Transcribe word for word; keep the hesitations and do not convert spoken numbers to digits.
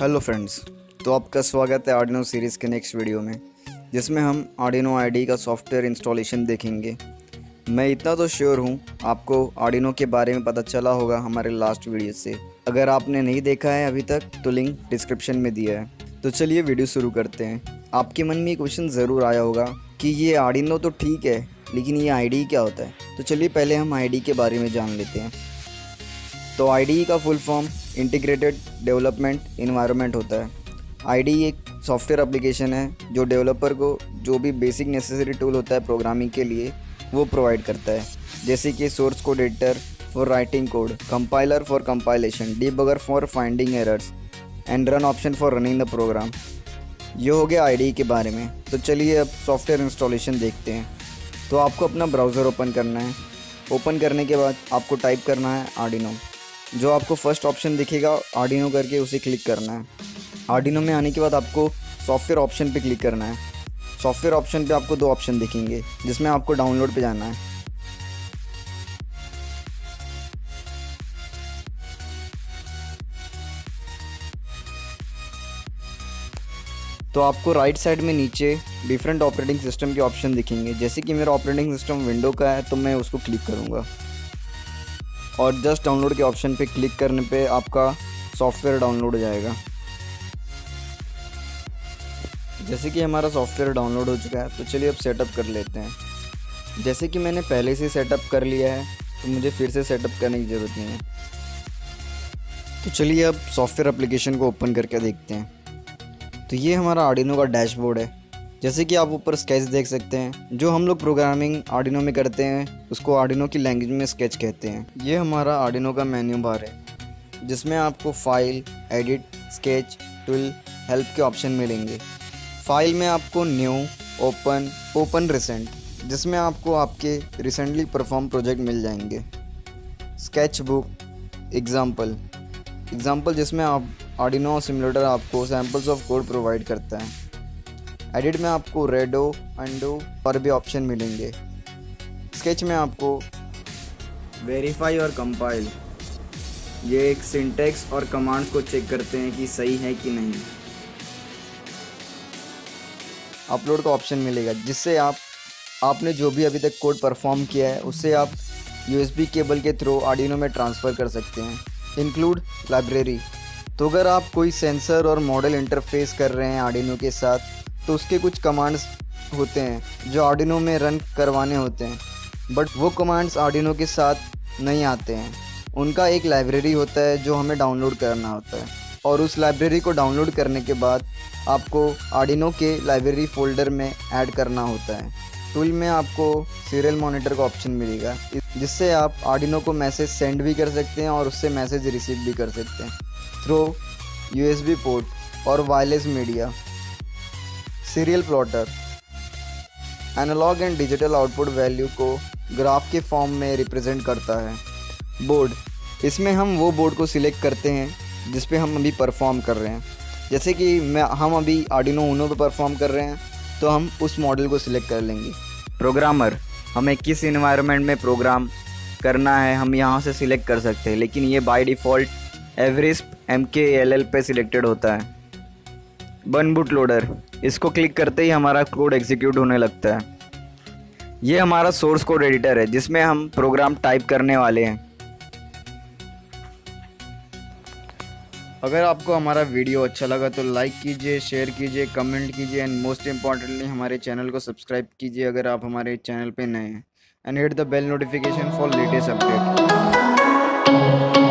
Hello friends, तो आपका स्वागत है आर्डिनो सीरीज़ के नेक्स्ट वीडियो में, जिसमें हम आर्डिनो आईडी का सॉफ्टवेयर इंस्टॉलेशन देखेंगे। मैं इतना तो श्योर हूँ आपको आर्डिनो के बारे में पता चला होगा हमारे लास्ट वीडियो से। अगर आपने नहीं देखा है अभी तक तो लिंक डिस्क्रिप्शन में दिया है। तो चलिए वीडियो शुरू करते हैं। आपके मन में क्वेश्चन ज़रूर आया होगा कि ये आर्डिनो तो ठीक है, लेकिन ये आईडी क्या होता है। तो चलिए पहले हम आईडी के बारे में जान लेते हैं। तो आईडी का full form integrated development environment होता है। आईडी एक सॉफ्टवेयर एप्लीकेशन है जो डेवलपर को जो भी बेसिक नेसेसरी टूल होता है प्रोग्रामिंग के लिए वो प्रोवाइड करता है, जैसे कि source code editor for writing code, compiler for compilation, debugger for finding errors and run option for running the program. ये हो गया आईडी के बारे में। तो चलिए अब सॉफ्टवेयर इंस्टॉलेशन देखते हैं। तो आपको अपना ब्राउज़र ओपन करना है। ओपन करने के बाद आपको टाइप करना है आर्डिनो। जो आपको फर्स्ट ऑप्शन दिखेगा आर्डिनो करके, उसे क्लिक करना है। आर्डिनो में आने के बाद आपको सॉफ्टवेयर ऑप्शन पे क्लिक करना है। सॉफ्टवेयर ऑप्शन पे आपको दो ऑप्शन दिखेंगे, जिसमें आपको डाउनलोड पे जाना है। तो आपको राइट साइड में नीचे डिफरेंट ऑपरेटिंग सिस्टम के ऑप्शन दिखेंगे, जैसे कि मेरा ऑपरेटिंग सिस्टम विंडो का है तो मैं उसको क्लिक करूँगा और जस्ट डाउनलोड के ऑप्शन पे क्लिक करने पे आपका सॉफ्टवेयर डाउनलोड हो जाएगा। जैसे कि हमारा सॉफ्टवेयर डाउनलोड हो चुका है, तो चलिए अब सेटअप कर लेते हैं। जैसे कि मैंने पहले से सेटअप कर लिया है, तो मुझे फिर से सेटअप करने की ज़रूरत नहीं है। तो चलिए अब सॉफ्टवेयर एप्लीकेशन को ओपन करके देखते हैं। तो ये हमारा आर्डिनो का डैशबोर्ड है। जैसे कि आप ऊपर स्केच देख सकते हैं। जो हम लोग प्रोग्रामिंग आर्डिनो में करते हैं उसको आर्डिनो की लैंग्वेज में स्केच कहते हैं। ये हमारा आर्डिनो का मेन्यू बार है, जिसमें आपको file, edit, sketch, tool, help के ऑप्शन मिलेंगे। फाइल में आपको न्यू, ओपन, ओपन रिसेंट, जिसमें आपको आपके रिसेंटली परफॉर्म प्रोजेक्ट मिल जाएंगे। स्केच बुक, एग्ज़ाम्पल, एग्ज़ाम्पल जिसमें आप आर्डिनो सिमुलेटर आपको सैम्पल्स ऑफ कोड प्रोवाइड करता है। एडिट में आपको रेडो, अंडो और भी ऑप्शन मिलेंगे। स्केच में आपको वेरीफाई और कंपाइल, ये एक सिंटैक्स और कमांड्स को चेक करते हैं कि सही है कि नहीं। अपलोड का ऑप्शन मिलेगा, जिससे आप आपने जो भी अभी तक कोड परफॉर्म किया है उसे आप यूएसबी केबल के थ्रू आर्डिनो में ट्रांसफ़र कर सकते हैं। इंक्लूड लाइब्रेरी, तो अगर आप कोई सेंसर और मॉडल इंटरफेस कर रहे हैं आर्डिनो के साथ तो उसके कुछ कमांड्स होते हैं जो आर्डिनो में रन करवाने होते हैं, बट वो कमांड्स आर्डिनो के साथ नहीं आते हैं। उनका एक लाइब्रेरी होता है जो हमें डाउनलोड करना होता है, और उस लाइब्रेरी को डाउनलोड करने के बाद आपको आर्डिनो के लाइब्रेरी फ़ोल्डर में ऐड करना होता है। टूल में आपको सीरियल मॉनिटर का ऑप्शन मिलेगा, जिससे आप आर्डिनो को मैसेज सेंड भी कर सकते हैं और उससे मैसेज रिसीव भी कर सकते हैं through U S B port और wireless media. Serial plotter, analog and digital output value को ग्राफ के फॉर्म में रिप्रेजेंट करता है। बोर्ड, इसमें हम वो बोर्ड को सिलेक्ट करते हैं जिस पे हम अभी परफॉर्म कर रहे हैं। जैसे कि मैं हम अभी आर्डिनो यूनो पे परफॉर्म कर रहे हैं तो हम उस मॉडल को सिलेक्ट कर लेंगे। प्रोग्रामर, हमें किस इन्वायरमेंट में प्रोग्राम करना है हम यहाँ से सिलेक्ट कर सकते हैं, लेकिन ये by default AVRISP M K L L पे सिलेक्टेड होता है। बन बूट लोडर, इसको क्लिक करते ही हमारा कोड एग्जीक्यूट होने लगता है। ये हमारा सोर्स कोड एडिटर है जिसमें हम प्रोग्राम टाइप करने वाले हैं। अगर आपको हमारा वीडियो अच्छा लगा तो लाइक कीजिए, शेयर कीजिए, कमेंट कीजिए एंड मोस्ट इम्पॉर्टेंटली हमारे चैनल को सब्सक्राइब कीजिए अगर आप हमारे चैनल पे नए हैं and hit the bell notification for latest update.